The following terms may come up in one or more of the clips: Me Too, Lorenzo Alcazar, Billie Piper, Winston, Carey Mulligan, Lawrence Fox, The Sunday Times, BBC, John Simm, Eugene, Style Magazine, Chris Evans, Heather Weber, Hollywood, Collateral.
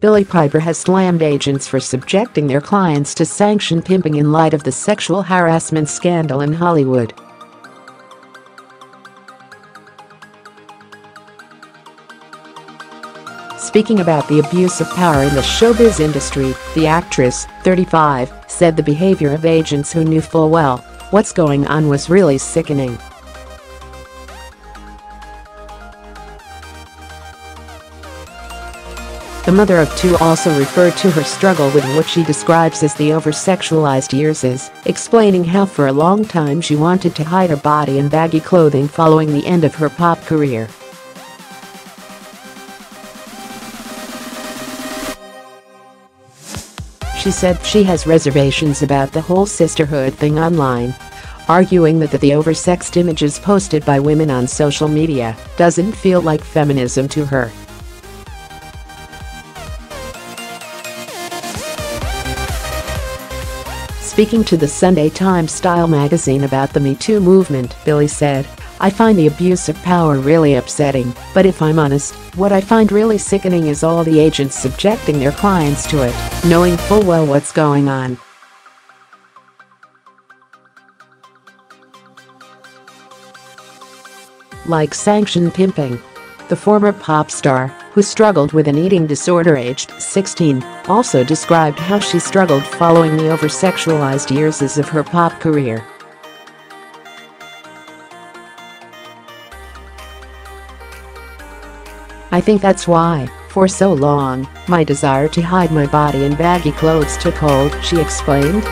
Billie Piper has slammed agents for subjecting their clients to sanction pimping in light of the sexual harassment scandal in Hollywood. Speaking about the abuse of power in the showbiz industry, the actress, 35, said the behavior of agents who knew full well what's going on was really sickening. The mother of two also referred to her struggle with what she describes as the over-sexualized years as, explaining how for a long time she wanted to hide her body in baggy clothing following the end of her pop career. She said she has reservations about the whole sisterhood thing online, arguing that the oversexed images posted by women on social media doesn't feel like feminism to her. Speaking to the Sunday Times Style Magazine about the Me Too movement, Billie said, "I find the abuse of power really upsetting, but if I'm honest, what I find really sickening is all the agents subjecting their clients to it, knowing full well what's going on." Like sanction pimping. The former pop star, who struggled with an eating disorder aged 16, also described how she struggled following the over-sexualized years of her pop career. "I think that's why, for so long, my desire to hide my body in baggy clothes took hold," she explained.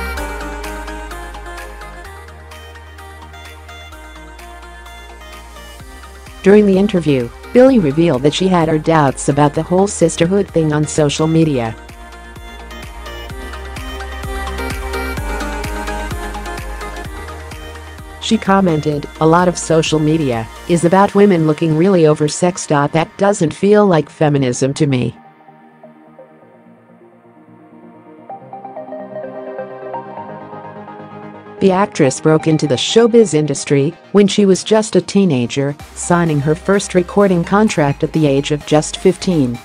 During the interview, Billie revealed that she had her doubts about the whole sisterhood thing on social media. She commented, "A lot of social media is about women looking really oversexed. That doesn't feel like feminism to me." The actress broke into the showbiz industry when she was just a teenager, signing her first recording contract at the age of just 15.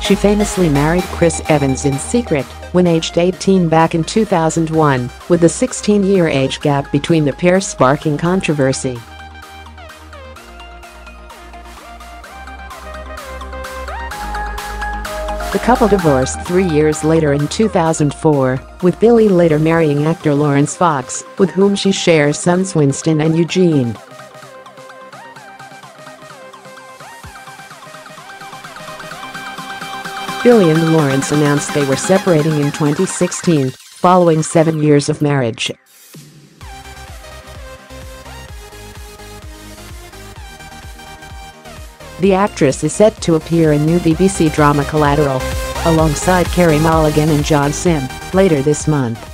She famously married Chris Evans in secret when aged 18 back in 2001, with the 16-year age gap between the pair sparking controversy. The couple divorced 3 years later in 2004, with Billie later marrying actor Lawrence Fox, with whom she shares sons Winston and Eugene. Billie and Lawrence announced they were separating in 2016, following 7 years of marriage. The actress is set to appear in new BBC drama Collateral, alongside Carey Mulligan and John Simm, later this month.